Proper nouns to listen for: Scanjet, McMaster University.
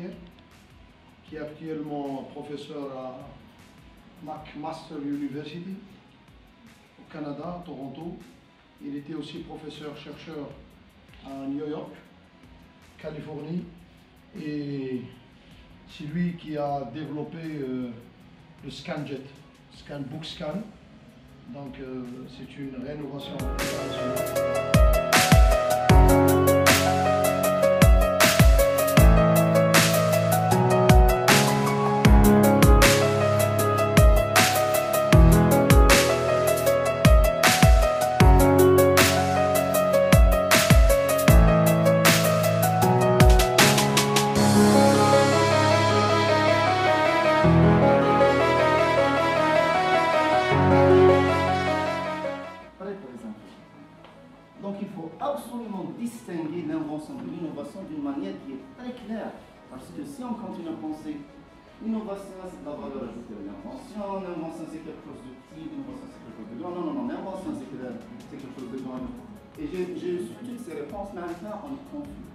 Kher, qui est actuellement professeur à McMaster University au Canada, à Toronto. Il était aussi professeur-chercheur à New York, Californie, et c'est lui qui a développé le Scanjet, Book Scan. Donc c'est une rénovation internationale. Donc il faut absolument distinguer l'invention de l'innovation d'une manière qui est très claire, parce que si on continue à penser l'innovation c'est la valeur ajoutée de l'invention, l'invention c'est quelque chose d'utile, l'invention c'est quelque chose de grand, non, l'invention c'est quelque chose de grand. Et j'ai toutes ces réponses, maintenant on est confus.